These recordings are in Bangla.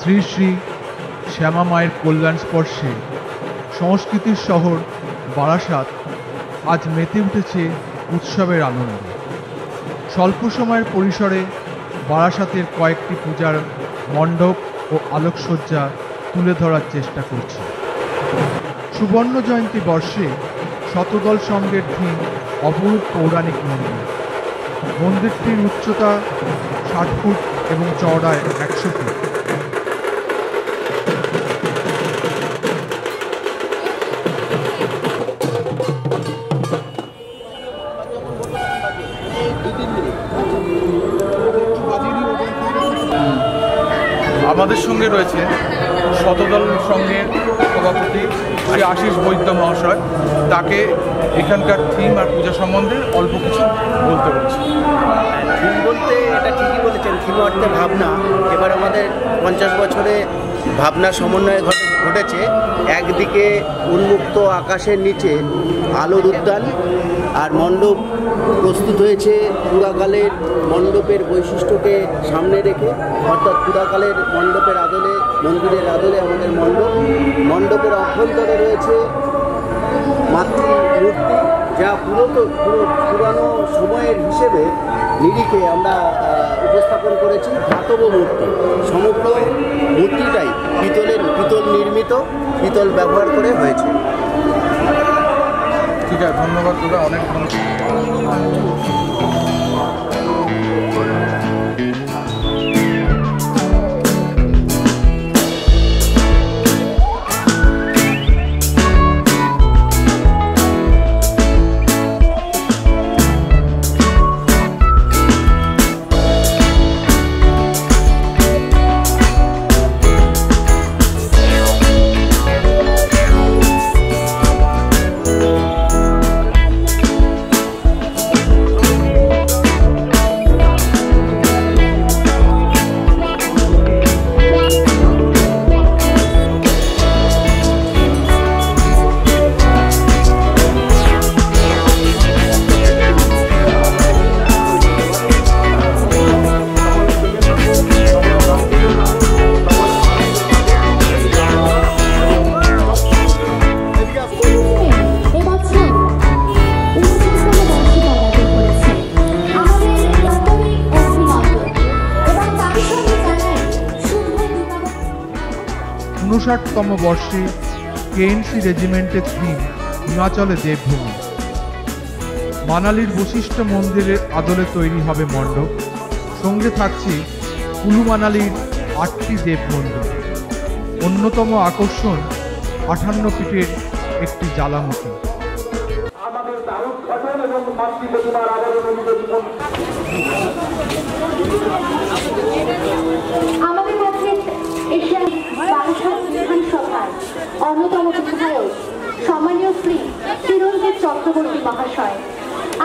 শ্রী শ্রী শ্যামা মায়ের কল্যাণ স্পর্শে সংস্কৃতির শহর বারাসাত আজ মেতে উঠেছে উৎসবের আনন্দে। স্বল্প সময়ের পরিসরে বারাসাতের কয়েকটি পূজার মণ্ডপ ও আলোকসজ্জা তুলে ধরার চেষ্টা করছে। সুবর্ণ জয়ন্তী বর্ষে শতদল সঙ্গের থিম অপরূপ পৌরাণিক মন্দির। মন্দিরটির উচ্চতা ৬০ ফুট এবং চওড়ায় ১০০ ফুট। আমাদের সঙ্গে রয়েছে শতদল সঙ্গের সভাপতি শ্রী আশিস বৈদ্য মহাশয়, তাকে এখানকার থিম আর পূজা সম্বন্ধে অল্প কিছু বলতে বলছি। থিম বলতে এটা ঠিকই বলেছেন, থিম অর্থে ভাবনা। এবার আমাদের 50 বছরে ভাবনা সমন্বয়ে ঘটেছে। একদিকে উন্মুক্ত আকাশের নিচে আলোর উদ্যান, আর মণ্ডপ প্রস্তুত হয়েছে পুরাকালের মণ্ডপের বৈশিষ্ট্যকে সামনে রেখে, অর্থাৎ পুরাকালের মণ্ডপের আদলে, মন্দিরের আদলে আমাদের মণ্ডপ। মণ্ডপের অভ্যন্তরে রয়েছে মাতৃমূর্তি, যা পুরানো সময়ের হিসেবে নিরিখে আমরা উপস্থাপন করেছি। ধাতব মূর্তি, সমগ্র মূর্তিটাই পিতল নির্মিত, পিতল ব্যবহার করে হয়েছে। ঠিক আছে, ধন্যবাদ দাদা, অনেক তম বর্ষে কেএনসি রেজিমেন্টের থিম হিমাচলে দেবভূমি। মানালির বৈশিষ্ট্য মন্দিরের আদলে তৈরি হবে মণ্ডপ, সঙ্গে থাকছে কুলু মানালির 8টি দেব মন্দির। অন্যতম আকর্ষণ 58 পিঠের একটি জ্বালামুখী। অন্যতম বিধায়ক সম্মানীয় শ্রী চিরঞ্জিত চক্রবর্তী মহাশয়,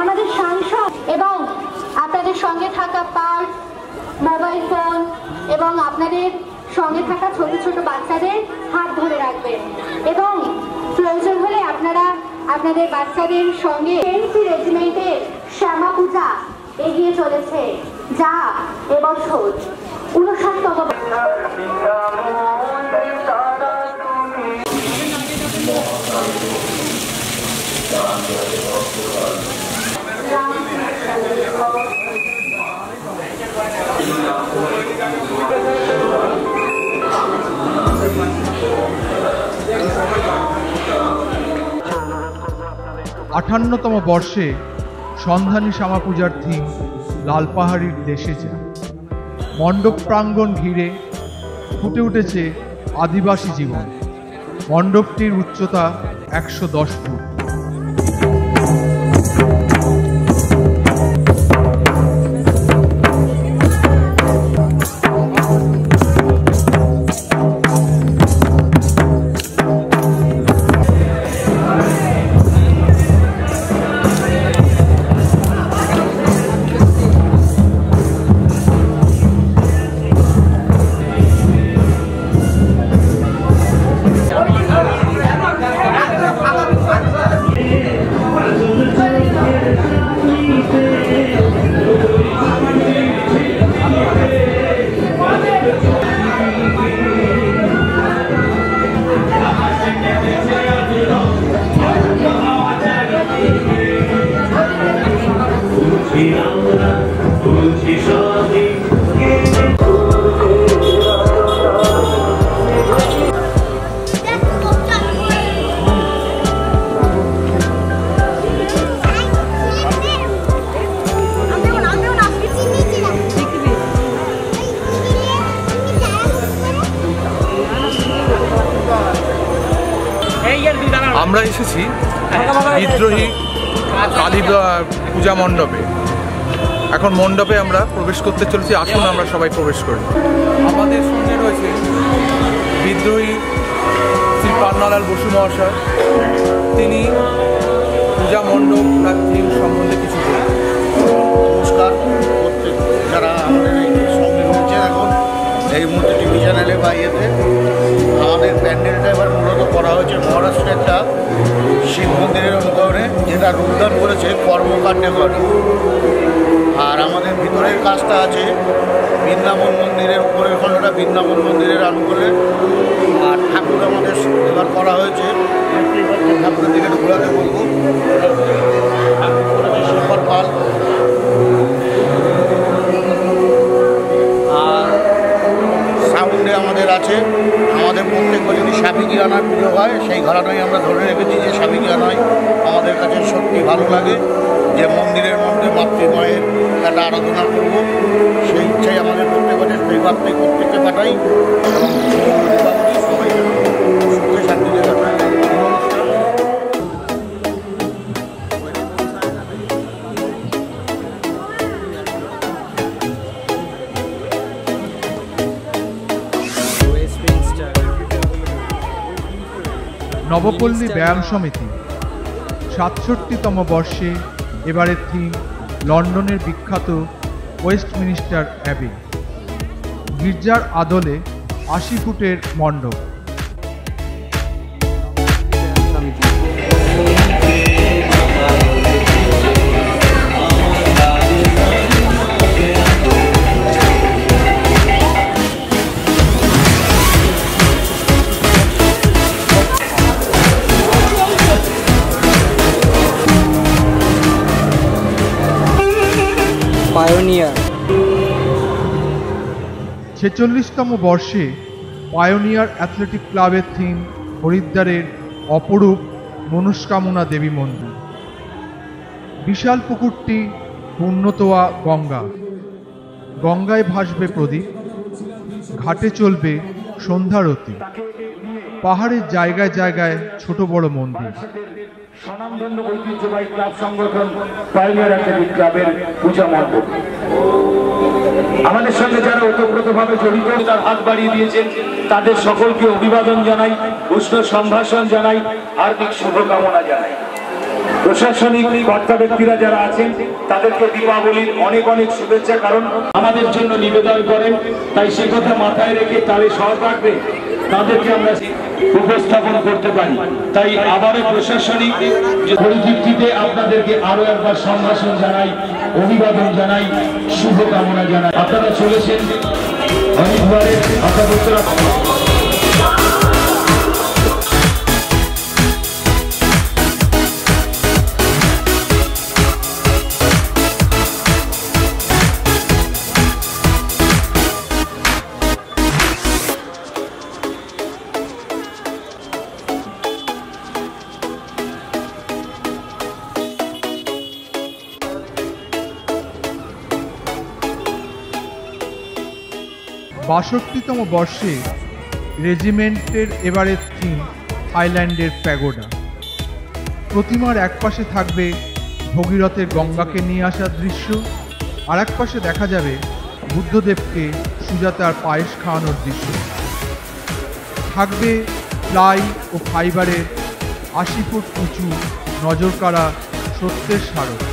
আমাদের সাংসদ, এবং আপনাদের সঙ্গে থাকা পার্ক, মোবাইল ফোন এবং আপনাদের সঙ্গে থাকা ছোট ছোট বাচ্চাদের হাত ধরে রাখবেন, এবং প্রয়োজন হলে আপনারা আপনাদের বাচ্চাদের সঙ্গে এনসি রেজিমেন্টের শ্যামা পূজা এগিয়ে চলেছে, যা এবছর 59তম।58তম বর্ষে সন্ধানী শ্যামা পূজার থিম লাল পাহাড়ির দেশে যা। মণ্ডপ প্রাঙ্গণ ঘিরে ফুটে উঠেছে আদিবাসী জীবন। মণ্ডপটির উচ্চতা 110 ফুট। আমরা এসেছি বিদ্রোহী কালী পূজা মণ্ডপে। এখন মণ্ডপে আমরা প্রবেশ করতে চলেছি, আসুন আমরা সবাই প্রবেশ করি। আমাদের সামনে রয়েছে বিদ্রোহী শ্রী পান্নালাল বসু মহাশয়, তিনি পূজা মণ্ডপ তার থিম সম্বন্ধে কিছু বলেন। নমস্কার প্রত্যেক যারা আমাদের সঙ্গে রয়েছেন এখন এই মুহূর্তে টিভি চ্যানেলে বা ইয়েতে। আমাদের প্যান্ডেলটা এবার মূলত করা হয়েছে মহারাষ্ট্রের একটা শিব মন্দিরের অনুকরণে, যেটা রূপদান করেছে কর্মকাণ্ডে করে। আর আমাদের ভিতরের কাজটা আছে বৃন্দাবন মন্দিরের উপরের খণ্ডটা বৃন্দাবন মন্দিরের আনুকূল্যে। আর ঠাকুর আমাদের এবার করা হয়েছে, ঠাকুরের দিকে ঘোরাতে বলব, শঙ্কর পাল। আর সাউন্ডে আমাদের আছে আমাদের প্রত্যেক বছরই সাবিকি গানার পুজো হয়, সেই ঘরানাই আমরা ধরে রেখেছি। যে সাবিকি গানাই আমাদের কাছে সত্যি ভালো লাগে, যে মন্দিরের মধ্যে মাতৃমায়ের একটা আরাধনা করব, সেই ইচ্ছাই আমাদের প্রত্যেক বছর সেই বার্তাই প্রত্যেককে কাটাই এবং সবাই সুখে শান্তিতে কাটাই। নবপল্লী ব্যায়াম সমিতি ৬৭তম বর্ষে, এবারের থিম লন্ডনের বিখ্যাত ওয়েস্টমিনিস্টার অ্যাবি। গির্জার আদলে ৮০ ফুটের মণ্ডপ। পায়োনিয়ার ৪৬তম বর্ষে পায়োনিয়ার অ্যাথলেটিক ক্লাবের থিম হরিদ্বারের অপরূপ মনস্কামনা দেবী মন্দির। বিশাল পুকুরটি পূর্ণতোয়া গঙ্গা, গঙ্গায় ভাসবে প্রদীপ, ঘাটে চলবে সন্ধ্যারতি। পাহাড়ের জায়গায় জায়গায় ছোট বড় মন্দির। স্বনামধন্য ঐতিহ্যবাহী ক্লাব সংগঠন পায়োনিয়ার অ্যাথলেটিক ক্লাবের পূজা মণ্ডপ আমাদের সঙ্গে যারা ওতপ্রোতভাবে জড়িত, তার হাত বাড়িয়ে দিয়েছেন, তাদের সকলকে অভিবাদন জানাই, উষ্ণ সম্ভাষণ জানাই, হার্দিক শুভকামনা জানাই। প্রশাসনিক কর্তা ব্যক্তিরা যারা আছেন তাদেরকে দীপাবলির অনেক অনেক শুভেচ্ছা, কারণ আমাদের জন্য নিবেদন করেন, তাই সে কথা মাথায় রেখে তাদের সহকারে তাদেরকে আমরা উপস্থাপন করতে পারি। তাই আবারও প্রশাসনিক পরিচিতিতে আপনাদেরকে আরো একবার সম্ভাষণ জানাই, অভিবাদন জানাই, শুভকামনা জানাই। আপনারা চলেছেন অনেকবারের আশাবর্তরা। বাষট্টিতম বর্ষে রেজিমেন্টের এবারের থিম থাইল্যান্ডের প্যাগোডা। প্রতিমার একপাশে থাকবে ভগীরথের গঙ্গাকে নিয়ে আসার দৃশ্য, আর একপাশে দেখা যাবে বুদ্ধদেবকে সুজাতার পায়েস খাওয়ানোর দৃশ্য। থাকবে প্লাই ও ফাইবারের ৮০ ফুট উঁচু নজরকাড়া সত্যের স্মারক।